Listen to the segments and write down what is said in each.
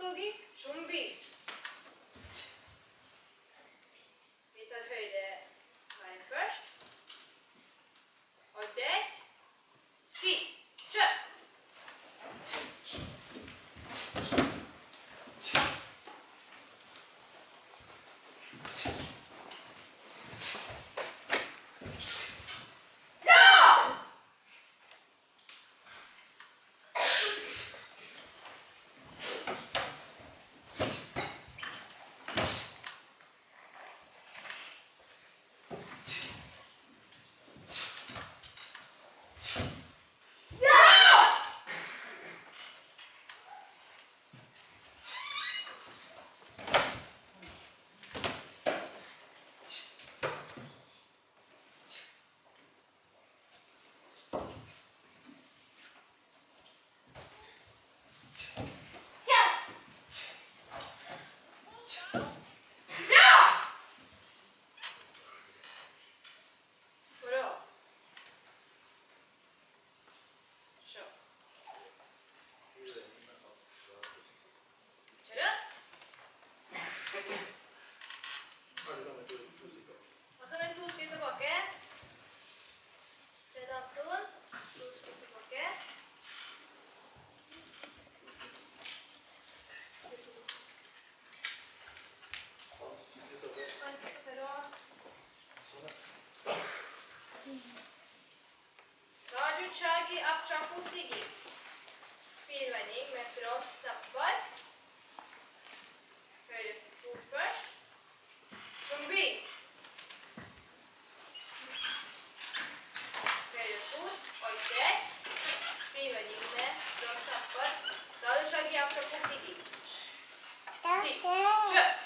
갑자기 좀비. 일단 høyre veien først. Og det sitte. Shaggy up Chapo Siggy. Firvending med front snapspark. Høyre fot først. Zombie. Høyre fot, ok. Firvending med front snapspark. Sadu Shaggy up Chapo Siggy. Sigg. Kjøp.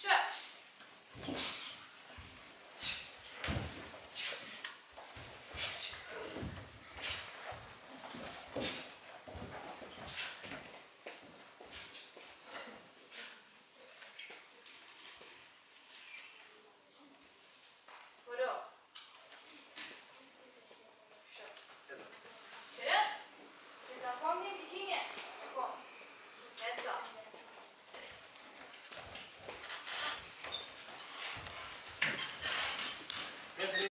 Church.